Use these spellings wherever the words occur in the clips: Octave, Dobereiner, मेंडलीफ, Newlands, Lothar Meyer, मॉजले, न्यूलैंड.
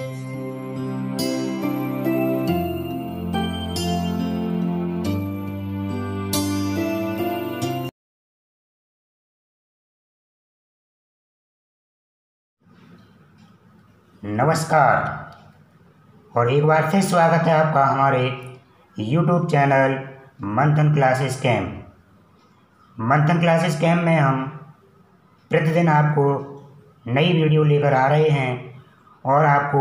नमस्कार और एक बार फिर स्वागत है आपका हमारे YouTube channel Manthan classes cam. Manthan classes cam में हम प्रतिदिन आपको नई वीडियो लेकर आ रहे हैं और आपको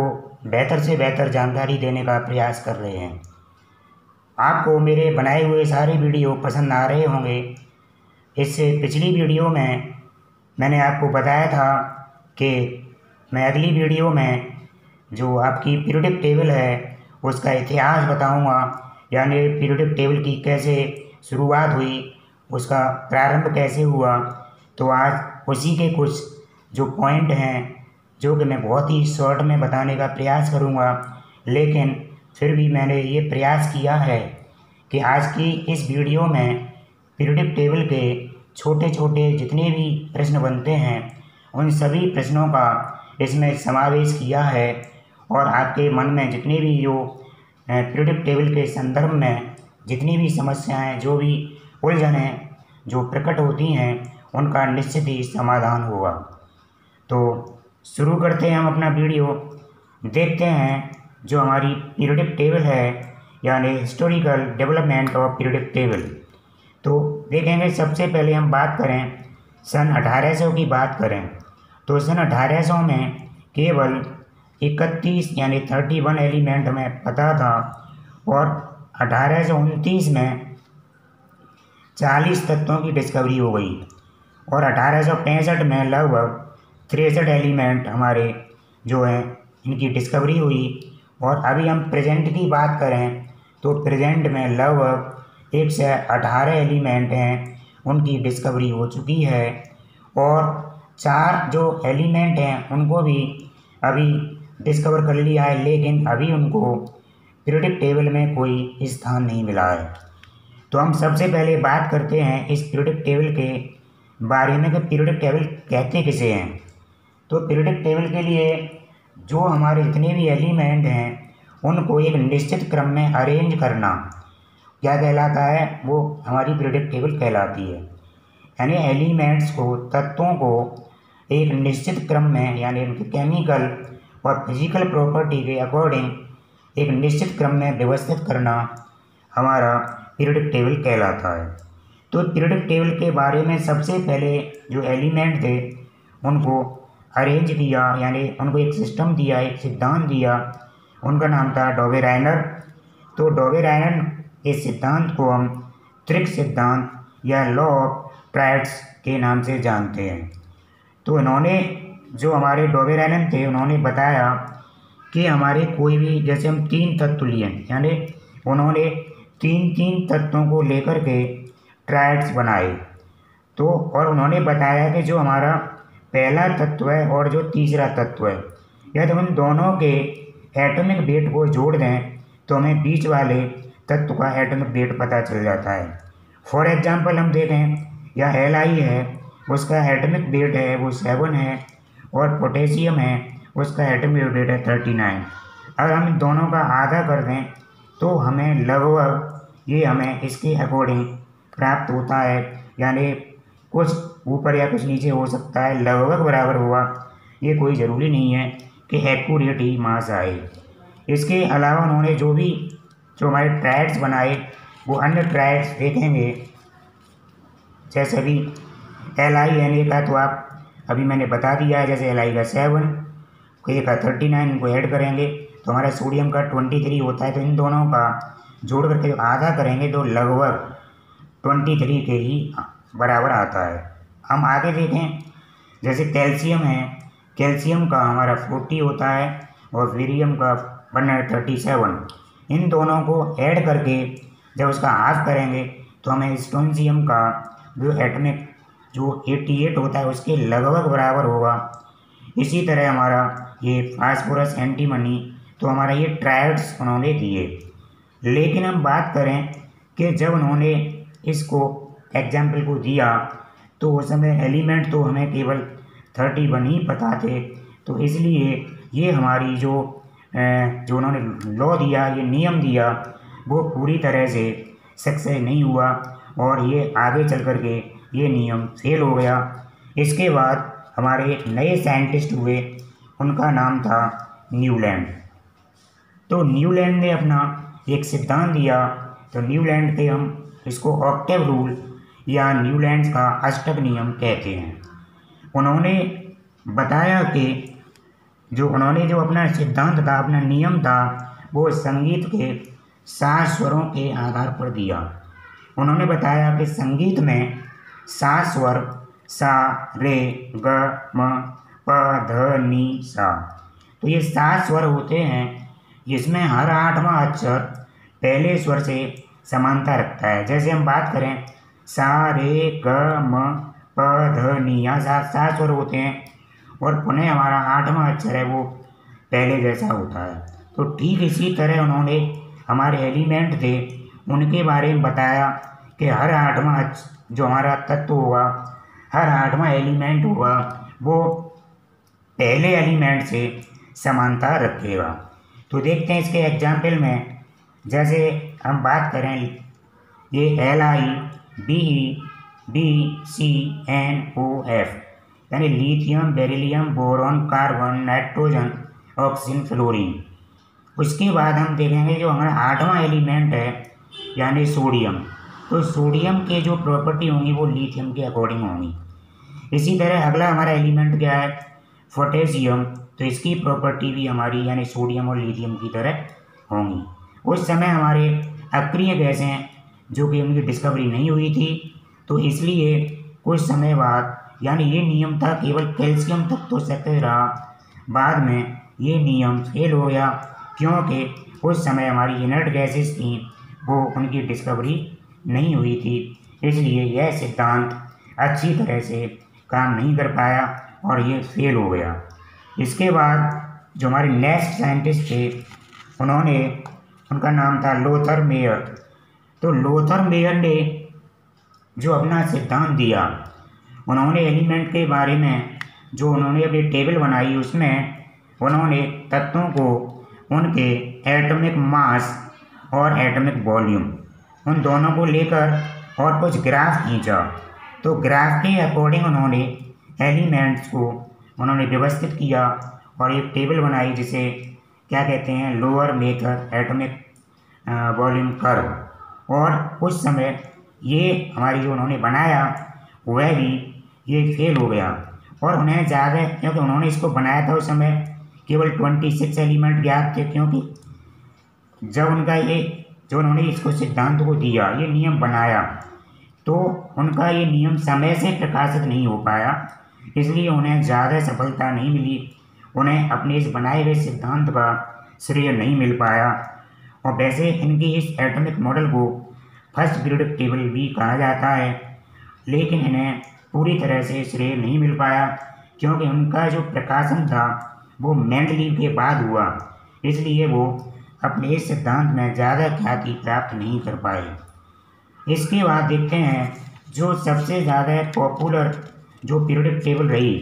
बेहतर से बेहतर जानकारी देने का प्रयास कर रहे हैं। आपको मेरे बनाए हुए सारे वीडियो पसंद आ रहे होंगे। इससे पिछली वीडियो में मैंने आपको बताया था कि मैं अगली वीडियो में जो आपकी पीरियोडिक टेबल है उसका इतिहास बताऊंगा, यानी पीरियोडिक टेबल की कैसे शुरुआत हुई, उसका प्रारंभ कैसे हुआ। तो आज उसी के कुछ जो पॉइंट हैं जो कि मैं बहुत ही शॉर्ट में बताने का प्रयास करूंगा, लेकिन फिर भी मैंने ये प्रयास किया है कि आज की इस वीडियो में पीरियोडिक टेबल के छोटे छोटे जितने भी प्रश्न बनते हैं उन सभी प्रश्नों का इसमें समावेश किया है और आपके मन में जितने भी जो पीरियोडिक टेबल के संदर्भ में जितनी भी समस्याएं, जो भी उलझनें जो प्रकट होती हैं उनका निश्चित ही समाधान होगा। तो शुरू करते हैं हम अपना वीडियो। देखते हैं जो हमारी पीरियोडिक टेबल है यानी historical development of periodic table. तो देखेंगे सबसे पहले हम बात करें सन 1800 की बात करें तो सन 1800 में केवल 31 यानी 31 एलिमेंट में पता था और 1829 में 40 तत्वों की डिस्कवरी हो गई और 1865 में लगभग 63 एलिमेंट हमारे जो हैं इनकी डिस्कवरी हुई। और अभी हम प्रेजेंट की बात करें तो प्रेजेंट में लगभग 118 एलिमेंट हैं उनकी डिस्कवरी हो चुकी है और 4 जो एलिमेंट हैं उनको भी अभी डिस्कवर कर लिया है, लेकिन अभी उनको पीरियोडिक टेबल में कोई स्थान नहीं मिला है। तो हम सबसे पहले बात करते हैं इस पीरियोडिक टेबल के बारे में कि पीरियोडिक टेबल कहते किसे हैं। तो पीरियोडिक टेबल के लिए जो हमारे जितने भी एलिमेंट हैं उनको एक निश्चित क्रम में अरेंज करना क्या कहलाता है, वो हमारी पीरियोडिक टेबल कहलाती है। यानी एलिमेंट्स को, तत्वों को एक निश्चित क्रम में यानी उनके केमिकल और फिजिकल प्रॉपर्टी के अकॉर्डिंग एक निश्चित क्रम में व्यवस्थित करना हमारा पीरियोडिक टेबल कहलाता है। तो पीरियोडिक टेबल के बारे में सबसे पहले जो एलिमेंट थे उनको अरेंज किया, यानी उनको एक सिस्टम दिया, एक सिद्धांत दिया। उनका नाम था डोबेराइनर। तो डोबेराइनर के सिद्धांत को हम त्रिक सिद्धांत या लॉ ऑफ ट्रायड्स के नाम से जानते हैं। तो इन्होंने जो हमारे डोबेराइनर थे उन्होंने बताया कि हमारे कोई भी, जैसे हम 3 तत्व लिए, यानी उन्होंने 3 तत्वों को लेकर के ट्रायड्स बनाए। तो और उन्होंने बताया कि जो हमारा पहला तत्व है और जो तीसरा तत्व है यदि उन दोनों के एटॉमिक वेट को जोड़ दें तो हमें बीच वाले तत्व का एटॉमिक वेट पता चल जाता है। फॉर एग्जांपल हम देखें या Li है उसका एटॉमिक वेट है वो 7 है और पोटेशियम है उसका एटॉमिक वेट है 39। अगर हम इन दोनों का आधा कर दें तो हमें लगभग ये हमें इसके अकॉर्डिंग प्राप्त होता है, यानी कुछ ऊपर या कुछ नीचे हो सकता है, लगभग बराबर हुआ। ये कोई ज़रूरी नहीं है कि एक्यूरेट ही मास आए। इसके अलावा उन्होंने जो भी जो हमारे ट्रायड्स बनाए वो अन्य ट्रायड्स देखेंगे, जैसे अभी Li का तो आप अभी मैंने बता दिया है, जैसे Li का 7, K का 39, इनको ऐड करेंगे तो हमारा सोडियम का 23 होता है। तो इन दोनों का जोड़ करके जो आधा करेंगे तो लगभग 23 के ही बराबर आता है। हम आगे देखें जैसे कैल्शियम है, कैल्शियम का हमारा 40 होता है और वीरियम का 137। इन दोनों को ऐड करके जब उसका हाफ करेंगे तो हमें स्टोनसियम का जो एटमिक जो 88 होता है उसके लगभग बराबर होगा। इसी तरह हमारा ये फास्फोरस, एंटीमनी, तो हमारा ये ट्रायड्स उन्होंने दिए। लेकिन हम बात करें कि जब उन्होंने इसको एग्जाम्पल को दिया तो उस समय एलिमेंट तो हमें केवल 31 ही पता थे, तो इसलिए ये हमारी जो जो उन्होंने लॉ दिया, ये नियम दिया, वो पूरी तरह से सक्सेस नहीं हुआ और ये आगे चल कर के ये नियम फेल हो गया। इसके बाद हमारे नए साइंटिस्ट हुए, उनका नाम था न्यूलैंड। तो न्यूलैंड ने अपना एक सिद्धांत दिया, तो न्यूलैंड के हम इसको ऑक्टेव रूल या न्यूलैंड्स का अष्टक नियम कहते हैं। उन्होंने बताया कि उन्होंने जो अपना सिद्धांत था, अपना नियम था, वो संगीत के 7 स्वरों के आधार पर दिया। उन्होंने बताया कि संगीत में 7 स्वर सा रे ग म प ध नी सा, तो ये 7 स्वर होते हैं जिसमें हर 8वां अक्षर पहले स्वर से समानता रखता है। जैसे हम बात करें सा रे ग म प ध नी, यहाँ 7 स्वर होते हैं और पुनः हमारा 8वां अक्षर है वो पहले जैसा होता है। तो ठीक इसी तरह उन्होंने हमारे एलिमेंट थे उनके बारे में बताया कि हर 8वां जो हमारा तत्व होगा, हर 8वां एलिमेंट होगा, वो पहले एलिमेंट से समानता रखेगा। तो देखते हैं इसके एग्जाम्पल में, जैसे हम बात करें ये LiBe BCNOF यानी lithium, beryllium, boron, carbon, nitrogen, oxygen, fluorine. उसके बाद हम देखेंगे जो हमारा 8वां एलिमेंट है यानी सोडियम, तो सोडियम के जो प्रॉपर्टी होंगी वो लिथियम के अकॉर्डिंग होंगी। इसी तरह अगला हमारा एलिमेंट क्या है, पोटेशियम, तो इसकी प्रॉपर्टी भी हमारी यानी सोडियम और लिथियम की तरह होंगी। उस समय हमारे अक्रिय गैसें हैं जो कि उनकी डिस्कवरी नहीं हुई थी, तो इसलिए कुछ समय बाद यानी ये नियम था केवल कैल्शियम तक तो सक्रिय रहा, बाद में ये नियम फेल हो गया क्योंकि उस समय हमारी इनर्ट गैसेस थी वो उनकी डिस्कवरी नहीं हुई थी, इसलिए यह सिद्धांत अच्छी तरह से काम नहीं कर पाया और ये फेल हो गया। इसके बाद जो हमारे नेक्स्ट साइंटिस्ट थे उनका नाम था लोथर मेयर। तो लोथर मेयर ने जो अपना सिद्धांत दिया, उन्होंने एलिमेंट के बारे में जो उन्होंने अपनी टेबल बनाई उसमें उन्होंने तत्वों को उनके एटॉमिक मास और एटॉमिक वॉल्यूम उन दोनों को लेकर और कुछ ग्राफ खींचा। तो ग्राफ के अकॉर्डिंग उन्होंने एलिमेंट्स को उन्होंने व्यवस्थित किया और एक टेबल बनाई जिसे क्या कहते हैं, लोअर मेकर एटॉमिक वॉल्यूम कर्व। और उस समय ये हमारी जो उन्होंने बनाया वह भी ये फेल हो गया और उन्हें ज़्यादा, क्योंकि उन्होंने इसको बनाया था उस समय केवल 26 एलिमेंट ज्ञात थे, क्योंकि जब उनका ये जो उन्होंने इसको सिद्धांत को दिया, ये नियम बनाया, तो उनका ये नियम समय से प्रकाशित नहीं हो पाया, इसलिए उन्हें ज़्यादा सफलता नहीं मिली, उन्हें अपने इस बनाए हुए सिद्धांत का श्रेय नहीं मिल पाया। और वैसे इनकी इस एटॉमिक मॉडल को फर्स्ट पीरियड टेबल भी कहा जाता है, लेकिन इन्हें पूरी तरह से श्रेय नहीं मिल पाया क्योंकि उनका जो प्रकाशन था वो मेंडलीफ के बाद हुआ, इसलिए वो अपने इस सिद्धांत में ज़्यादा ख्याति प्राप्त नहीं कर पाए। इसके बाद देखते हैं जो सबसे ज़्यादा पॉपुलर जो पीरियोडिक टेबल रही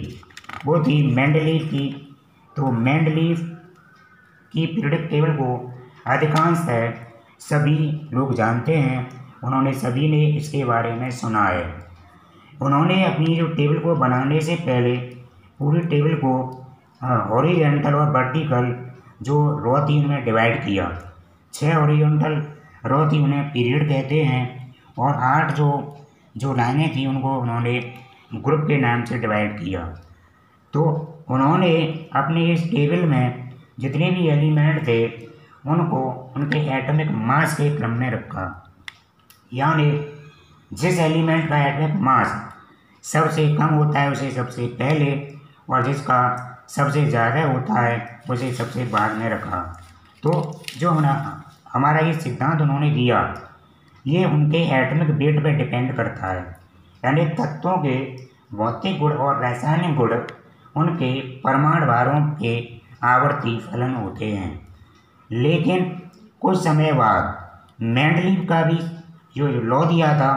वो थी मेंडलीफ की। तो मेंडलीफ की पीरियोडिक टेबल को अधिकांशतः सभी लोग जानते हैं, उन्होंने सभी ने इसके बारे में सुना है। उन्होंने अपनी जो टेबल को बनाने से पहले पूरी टेबल को हॉरिजॉन्टल और वर्टिकल जो रो थी उन्हें डिवाइड किया। 6 हॉरिजॉन्टल रो थी उन्हें पीरियड कहते हैं और 8 जो लाइनें थी उनको उन्होंने ग्रुप के नाम से डिवाइड किया। तो उन्होंने अपने इस टेबल में जितने भी एलिमेंट थे उनको उनके एटॉमिक मास के क्रम में रखा, यानी जिस एलिमेंट का एटॉमिक मास सबसे कम होता है उसे सबसे पहले और जिसका सबसे ज़्यादा होता है उसे सबसे बाद में रखा। तो जो हमारा ये सिद्धांत उन्होंने दिया ये उनके एटॉमिक वेट पर डिपेंड करता है, यानी तत्वों के भौतिक गुण और रासायनिक गुण उनके परमाणु भारों के आवर्ती फलन होते हैं। लेकिन कुछ समय बाद मेंडलीफ का भी जो लॉ दिया था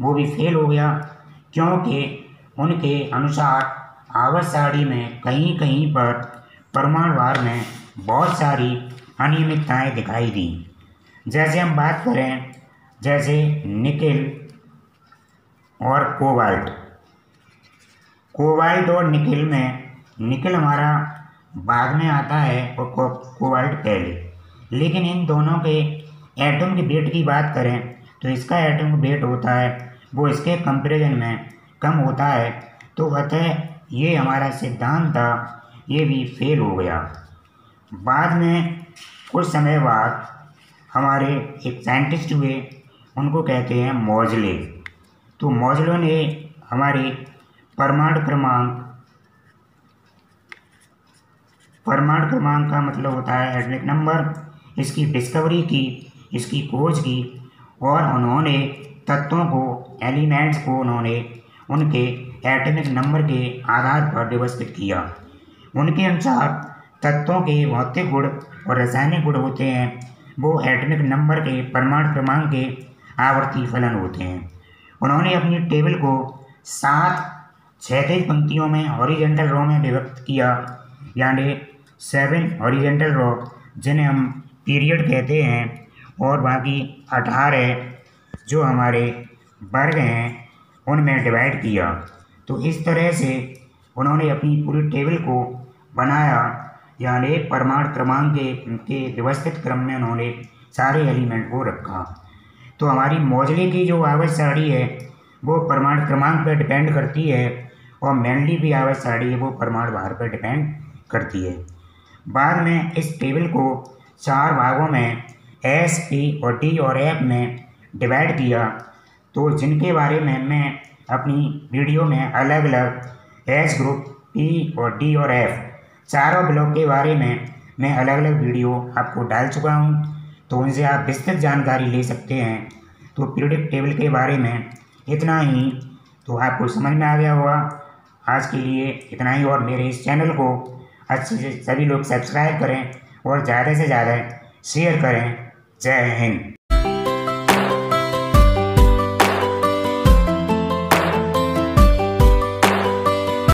वो भी फेल हो गया क्योंकि उनके अनुसार आवर्त साड़ी में कहीं कहीं पर परमाणु भार में बहुत सारी अनियमितताएं दिखाई दी। जैसे हम बात करें जैसे निकिल और कोबाल्ट, कोबाल्ट और निकिल में निकिल हमारा बाद में आता है और कोबाल्ट पहले, लेकिन इन दोनों के एटम के वेट की बात करें तो इसका एटम वेट होता है वो इसके कंपैरिजन में कम होता है, तो अतः ये हमारा सिद्धांत था ये भी फेल हो गया। बाद में कुछ समय बाद हमारे एक साइंटिस्ट हुए, उनको कहते हैं मॉजले। तो मॉजले ने हमारे परमाणु क्रमांक का मतलब होता है एटॉमिक नंबर, इसकी डिस्कवरी की, इसकी खोज की, और उन्होंने तत्वों को, एलिमेंट्स को उन्होंने उनके एटॉमिक नंबर के आधार पर व्यवस्थित किया। उनके अनुसार तत्वों के भौतिक गुण और रासायनिक गुण होते हैं वो एटॉमिक नंबर के परमाणु क्रमांक के आवर्ती फलन होते हैं। उन्होंने अपनी टेबल को 7 क्षैतिज पंक्तियों में हॉरिजॉन्टल रो में विभक्त किया, यानी 7 हॉरिजॉन्टल रो जिन्हें हम पीरियड कहते हैं, और बाकी 18 जो हमारे वर्ग हैं उनमें डिवाइड किया। तो इस तरह से उन्होंने अपनी पूरी टेबल को बनाया, यानी परमाणु क्रमांक के व्यवस्थित क्रम में उन्होंने सारे एलिमेंट को रखा। तो हमारी मॉजले की जो आवश्यक साड़ी है वो परमाणु क्रमांक पर डिपेंड करती है, और मेंडलीफ भी आवश्यक साड़ी है वो परमाणु भार पर डिपेंड करती है। बाद में इस टेबल को 4 भागों में एस, पी और डी और एफ में डिवाइड किया, तो जिनके बारे में मैं अपनी वीडियो में अलग अलग एस ग्रुप, पी और डी और एफ चारों ब्लॉक के बारे में मैं अलग अलग वीडियो आपको डाल चुका हूं, तो उनसे आप विस्तृत जानकारी ले सकते हैं। तो पीरियडिक टेबल के बारे में इतना ही तो आपको समझ में आ गया होगा। आज के लिए इतना ही, और मेरे इस चैनल को अच्छे से सभी लोग सब्सक्राइब करें और ज़्यादा से ज़्यादा शेयर करें। जय हिंद।